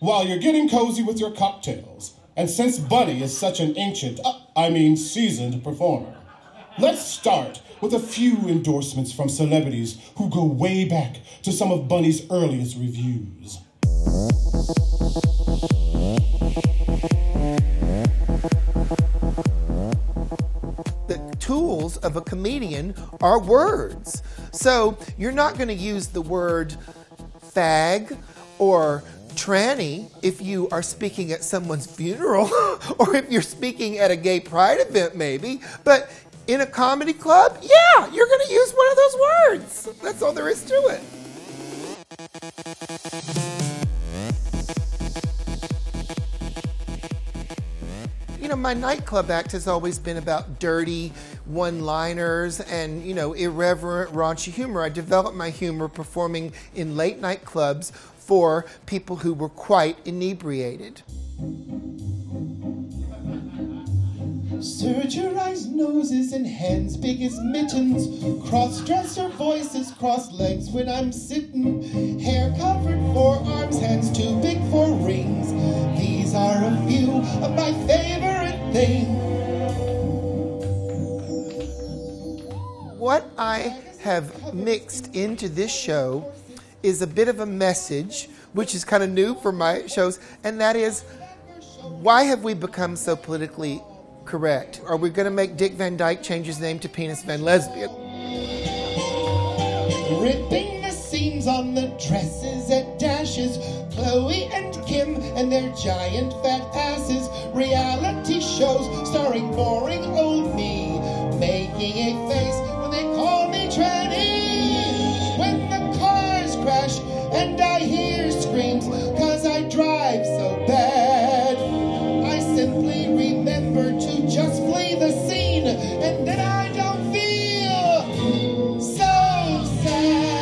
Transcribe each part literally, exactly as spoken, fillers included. while you're getting cozy with your cocktails. And since Bunny is such an ancient, uh, I mean seasoned performer, let's start with a few endorsements from celebrities who go way back to some of Bunny's earliest reviews. The tools of a comedian are words. So you're not going to use the word fag or tranny if you are speaking at someone's funeral or if you're speaking at a gay pride event maybe, but in a comedy club, yeah, you're going to use one of those words. That's all there is to it. You know, my nightclub act has always been about dirty one-liners and, you know, irreverent, raunchy humor. I developed my humor performing in late-night clubs for people who were quite inebriated. Surgerized noses and hands big as mittens, cross-dresser voices, cross legs when I'm sitting, hair-covered forearms, hands too big for rings. These are a few of my favorite things. What I have mixed into this show is a bit of a message, which is kind of new for my shows, and that is, why have we become so politically correct? Are we going to make Dick Van Dyke change his name to Penis Van Lesbian? Ripping the seams on the dresses at Dashes, Chloe and Kim and their giant fat asses, reality shows starring boring old me, making a face when they call me tranny, when the cars crash and I hear screams cause I drive so bad, I simply remember to just flee the scene, and then I don't feel so sad.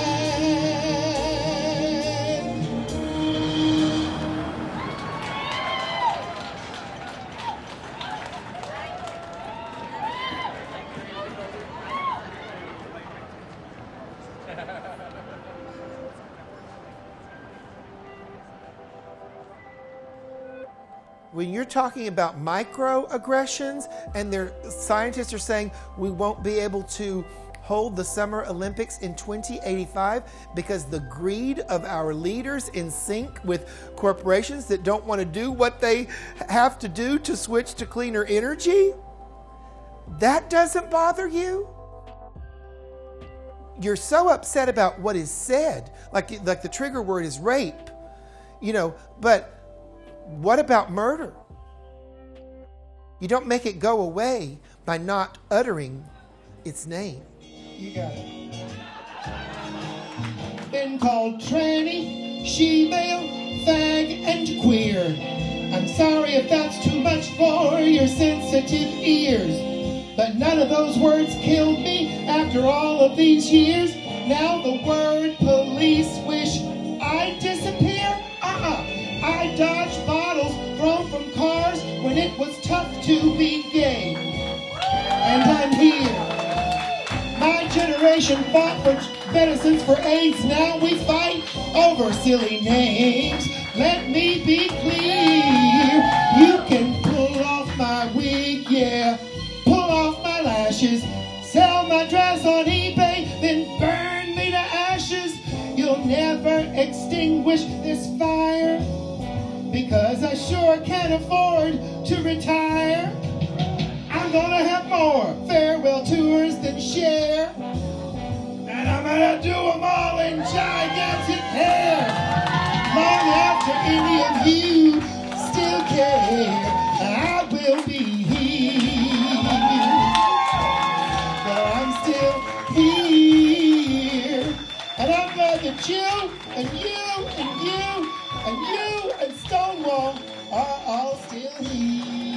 When you're talking about microaggressions and their scientists are saying we won't be able to hold the Summer Olympics in twenty eighty-five because the greed of our leaders in sync with corporations that don't want to do what they have to do to switch to cleaner energy, that doesn't bother you? You're so upset about what is said, like, like the trigger word is rape, you know, but what about murder? You don't make it go away by not uttering its name. You got it. Been called tranny, she-male, fag, and queer. I'm sorry if that's too much for your sensitive ears, but none of those words killed me after all of these years. Now the word police wish I disappear? Uh-uh. I dodged bottles thrown from cars when it was tough to be gay. And I'm here. My generation fought for medicines for AIDS. Now we fight over silly names. Let me be clear. You can pull off my wig, yeah. Pull off my lashes. Sell my dress on eBay, then burn me to ashes. You'll never extinguish this fire, because I sure can't afford to retire. I'm gonna have more farewell tours than share, and I'm gonna do them all in gigantic hair, long after any of you still care. I will be here, but I'm still here, and I'm glad that you and you and you and you and Stonewall are all still here.